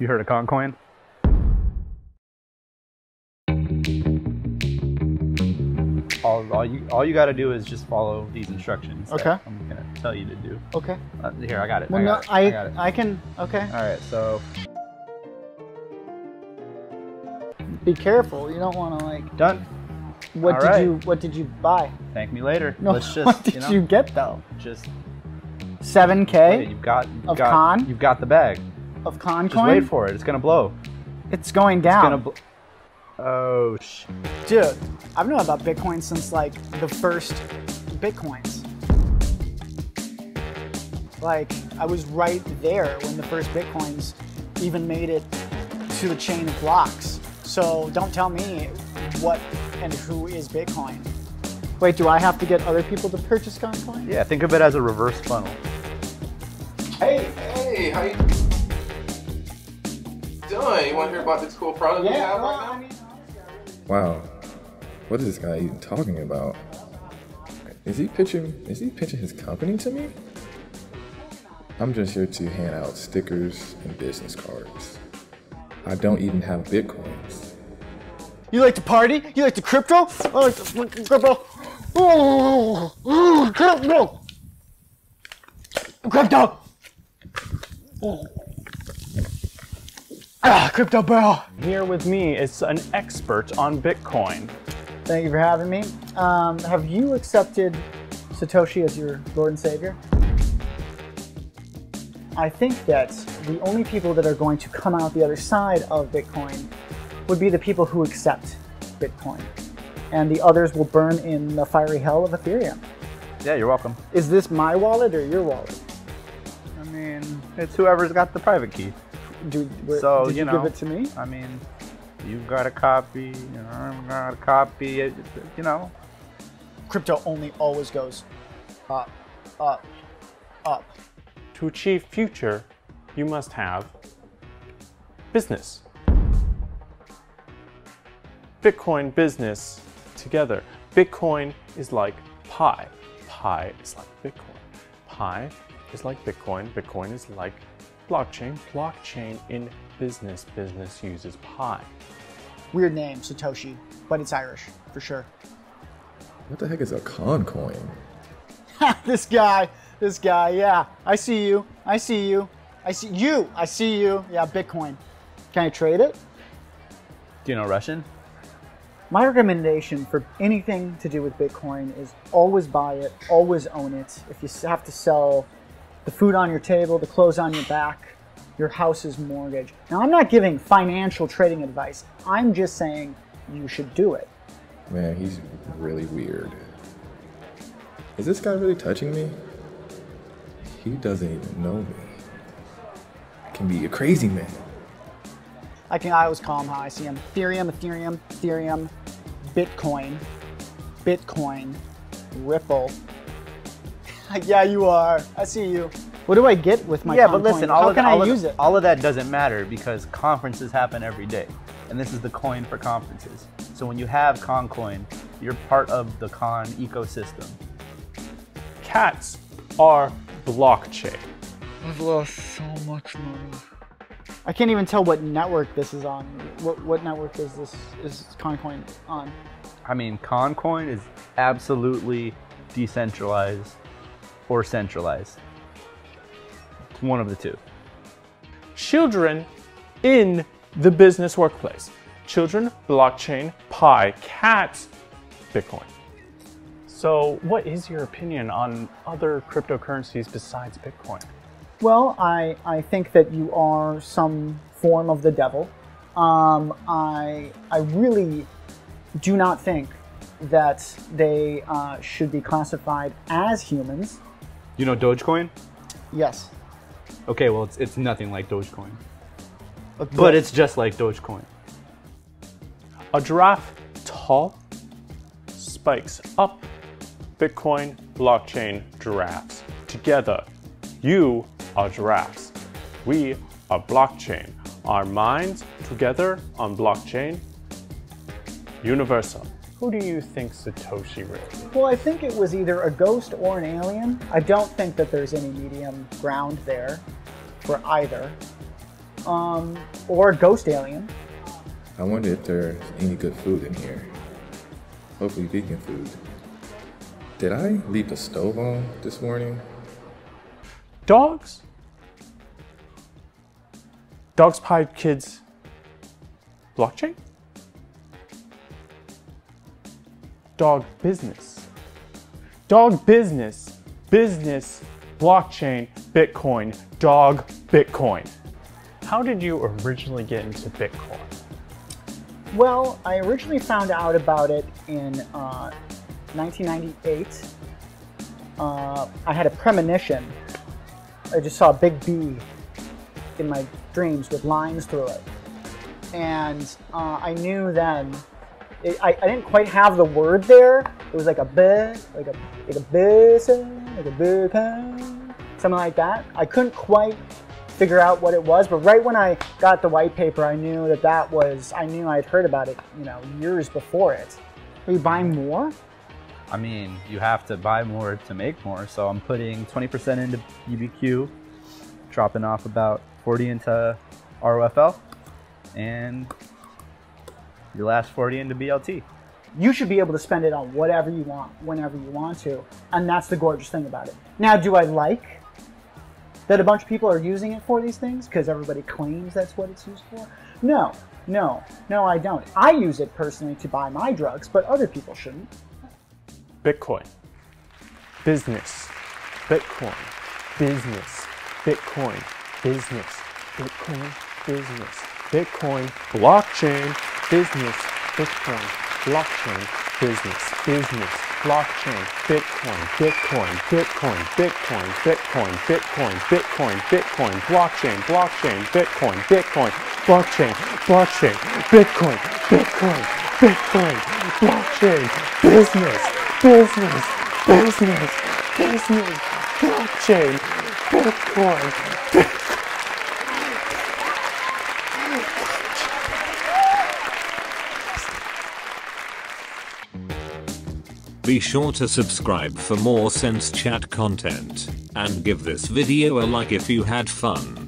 You heard of ConCoin? All you got to do is just follow these instructions. Okay. I'm gonna tell you to do. Okay. Here, I got it. Well, I got it. Okay. All right. So be careful. You don't want to like. Done. What did you buy? Thank me later. No. Let's just, what did you get though? Just. 7K. You've got the bag. Of ConCoin. Just wait for it. It's gonna blow. It's going down. It's gonna oh shit. Dude, I've known about Bitcoin since like the first Bitcoins. Like, I was right there when the first Bitcoins even made it to the chain of blocks. So don't tell me what and who is Bitcoin. Wait, do I have to get other people to purchase ConCoin? Yeah, think of it as a reverse funnel. Hey, how you doing? You want to hear about this cool product we have right now? Wow, what is this guy even talking about? Is he pitching his company to me? I'm just here to hand out stickers and business cards. I don't even have Bitcoins. You like to party? You like to crypto? I like to crypto. Crypto. Ah, Crypto Bro! Here with me is an expert on Bitcoin. Thank you for having me. Have you accepted Satoshi as your Lord and Savior? I think that the only people that are going to come out the other side of Bitcoin would be the people who accept Bitcoin. And the others will burn in the fiery hell of Ethereum. Yeah, you're welcome. Is this my wallet or your wallet? I mean, it's whoever's got the private key. Did you give it to me? I mean, you've got a copy, I've got a copy, Crypto only always goes up, up, up. To achieve future, you must have business. Bitcoin business together. Bitcoin is like pie. Pie is like Bitcoin. Pie is like Bitcoin. Bitcoin is like blockchain. Blockchain in business. Business uses pie. Weird name, Satoshi, but it's Irish for sure. What the heck is a ConCoin? This guy, yeah. I see you. Yeah, Bitcoin. Can I trade it? Do you know Russian? My recommendation for anything to do with Bitcoin is always buy it, always own it. If you have to sell the food on your table, the clothes on your back, your house's mortgage. Now, I'm not giving financial trading advice. I'm just saying you should do it. Man, he's really weird. Is this guy really touching me? He doesn't even know me. I can be a crazy man. I always call him how I see him. Ethereum, Bitcoin, Ripple. Yeah, you are. I see you. What do I get with my ConCoin? Yeah, but listen, all of that doesn't matter because conferences happen every day. And this is the coin for conferences. So when you have ConCoin, you're part of the con ecosystem. Cats are blockchain. I've lost so much money. I can't even tell what network this is on. What network is ConCoin on? I mean, ConCoin is absolutely decentralized. Or centralized. It's one of the two. Children in the business workplace. Children, blockchain, pie, cats, Bitcoin. So what is your opinion on other cryptocurrencies besides Bitcoin? Well, I think that you are some form of the devil. I really do not think that they should be classified as humans. You know Dogecoin? Yes. Okay, well, it's nothing like Dogecoin. But it's just like Dogecoin. A giraffe tall spikes up. Bitcoin, blockchain, giraffes. Together, you are giraffes. We are blockchain. Our minds together on blockchain, universal. Who do you think Satoshi is? Well, I think it was either a ghost or an alien. I don't think that there's any medium ground there for either. or Ghost Alien. I wonder if there's any good food in here. Hopefully vegan food. Did I leave the stove on this morning? Dogs? Dogs Pie Kids blockchain? Dog business. Dog business. Business, blockchain, Bitcoin, dog, Bitcoin. How did you originally get into Bitcoin? Well, I originally found out about it in 1998. I had a premonition. I just saw a big bee in my dreams with lines through it. And I knew then, I didn't quite have the word there. It was like a bee, like a bison, like a bitcoin, something like that. I couldn't quite figure out what it was, but right when I got the white paper, I knew that I knew I'd heard about it, you know, years before it. Are you buying more? I mean, you have to buy more to make more, so I'm putting 20% into UBQ, dropping off about 40 into ROFL, and your last 40 into BLT. You should be able to spend it on whatever you want, whenever you want to, and that's the gorgeous thing about it. Now, do I like that a bunch of people are using it for these things because everybody claims that's what it's used for? No, no, no, I don't. I use it personally to buy my drugs, but other people shouldn't. Bitcoin, business, Bitcoin, business, Bitcoin, business, Bitcoin, business, Bitcoin, blockchain, business, Bitcoin, blockchain, business, business, blockchain, Bitcoin, Bitcoin, Bitcoin, Bitcoin, Bitcoin, Bitcoin, Bitcoin, Bitcoin, blockchain, blockchain, Bitcoin, Bitcoin, blockchain, blockchain, Bitcoin, Bitcoin, Bitcoin, blockchain, business, business, business, business, blockchain, Bitcoin, Bitcoin. Be sure to subscribe for more Sense.Chat content, and give this video a like if you had fun.